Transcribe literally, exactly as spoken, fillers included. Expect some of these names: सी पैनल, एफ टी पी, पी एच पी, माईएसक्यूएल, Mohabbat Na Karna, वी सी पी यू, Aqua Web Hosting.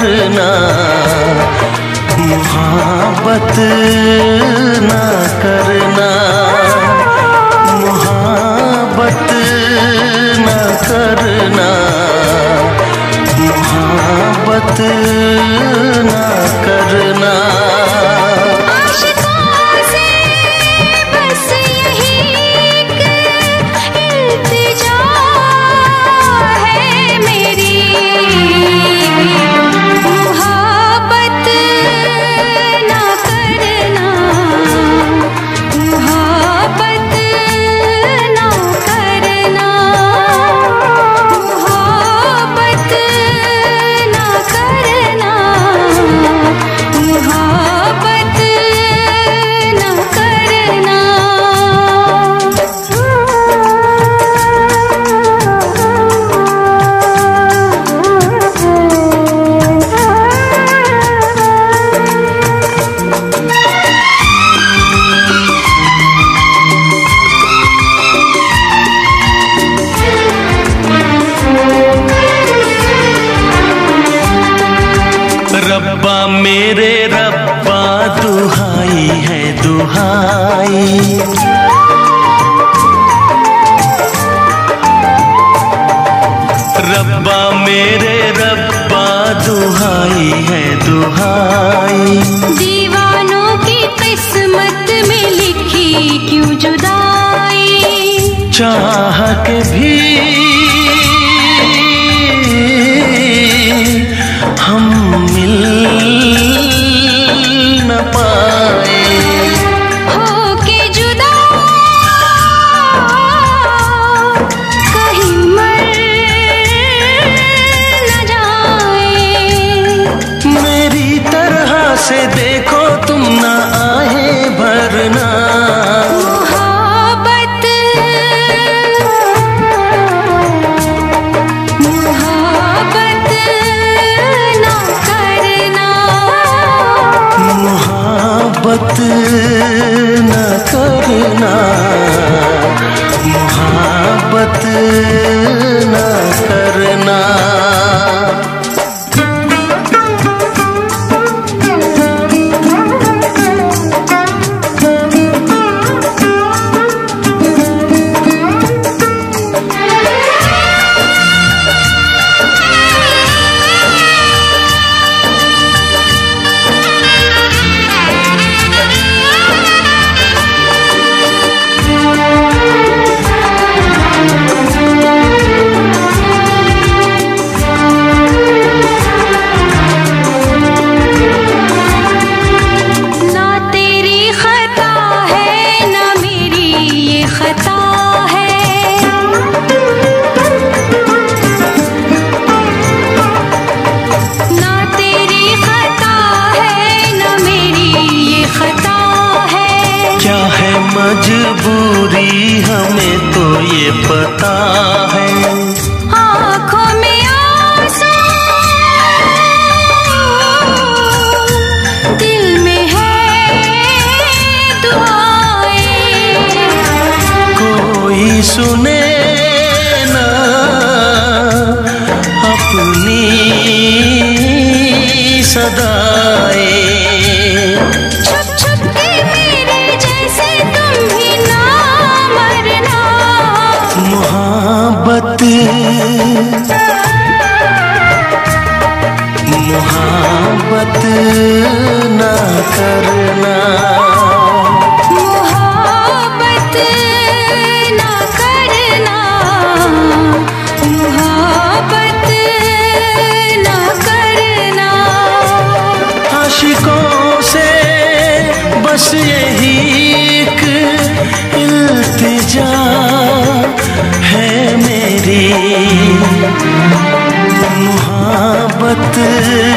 करना, मोहब्बत ना करना, मोहब्बत ना करना, मोहब्बत ना करना। रब्बा मेरे रब्बा दुहाई है दुहाई, रब्बा मेरे रब्बा दुहाई है दुहाई, दीवानों की किस्मत में लिखी क्यों जुदाई, चाह के भी हम मिल न पाए, हो के जुदा कहीं मर न जाए। मेरी तरह से देखो तुम ना आहे भरना, मोहब्बत ना करना, मोहब्बत ना करना। मजबूरी हमें तो ये पता है, आँखों में आंसू दिल में है दुआएं, कोई सुने ना अपनी सदाएं। मोहब्बत, मोहब्बत ना करना, मोहब्बत ना करना, मोहब्बत ना करना। आशिकों से बस यही एक इल्तिजा है मेरी, मोहब्बत।